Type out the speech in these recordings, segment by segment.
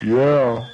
Yeah.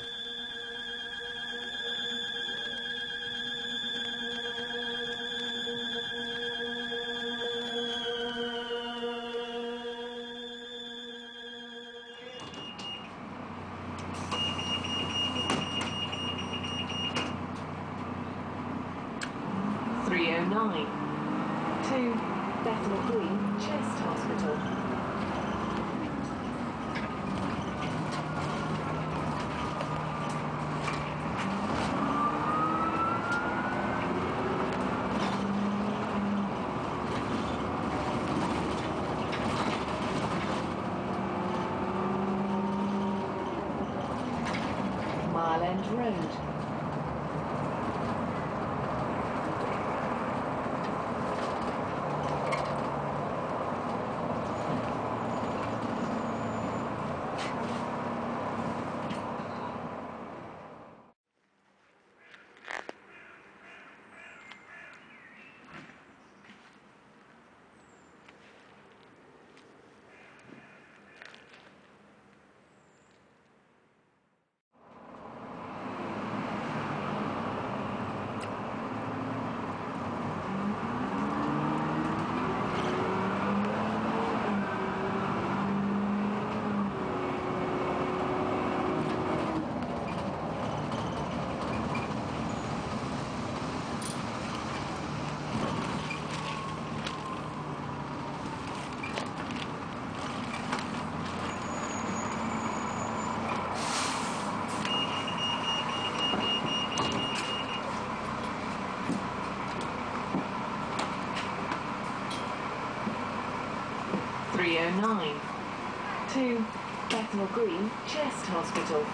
To Bethnal Green Chest Hospital.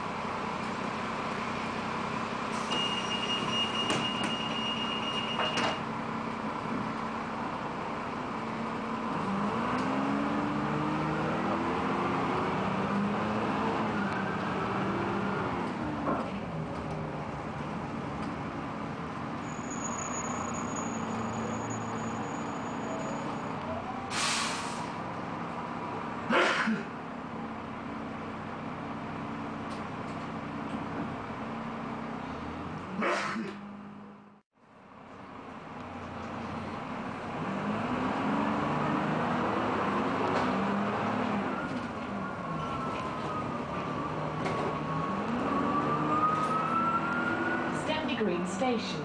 Green Station.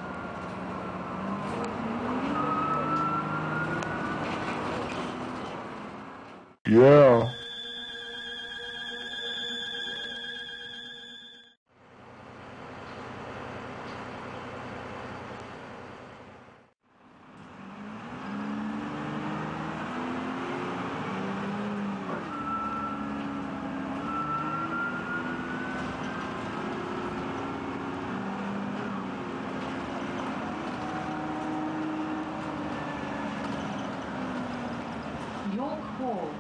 Yeah. Cool.